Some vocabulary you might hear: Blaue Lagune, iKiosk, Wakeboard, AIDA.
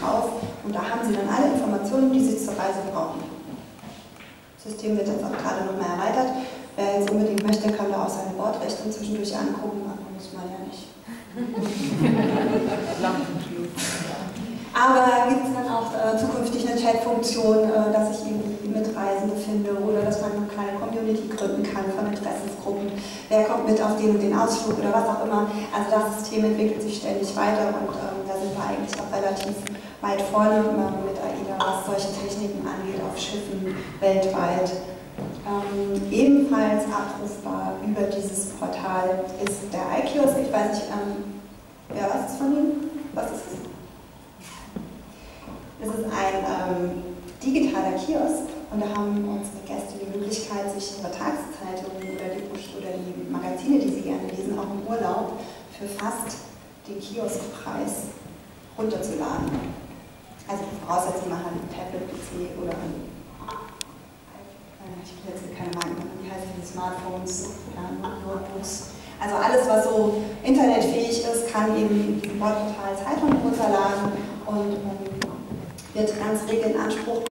drauf und da haben Sie dann alle Informationen, die Sie zur Reise brauchen. Das System wird jetzt auch gerade nochmal erweitert. Wer jetzt unbedingt möchte, kann da auch seine Bordrechnung zwischendurch angucken, aber muss man ja nicht. Aber gibt es dann auch zukünftig eine Chat-Funktion, dass ich irgendwie Mitreisende finde oder dass man eine kleine Community gründen kann von Interessensgruppen, wer kommt mit auf den und den Ausflug oder was auch immer. Also das System entwickelt sich ständig weiter und da sind wir eigentlich auch relativ weit vorne mit AIDA, was solche Techniken angeht, auf Schiffen weltweit. Ebenfalls abrufbar über dieses Portal ist der iKiosk. Ich weiß nicht, wer weiß es von Ihnen? Was ist es? Es ist ein digitaler Kiosk und da haben unsere Gäste die Möglichkeit, sich ihre Tageszeitungen oder die Busch oder die Magazine, die sie gerne lesen, auch im Urlaub für fast den Kioskpreis runterzuladen. Also Voraussetzung, man hat einen Tablet, PC oder einen, ich will jetzt hier keine Marken machen, wie heißt die Smartphones, Notebooks. Also alles, was so internetfähig ist, kann eben in diesem Bordportal Zeitungen runterladen und wird ganz regeln in Anspruch.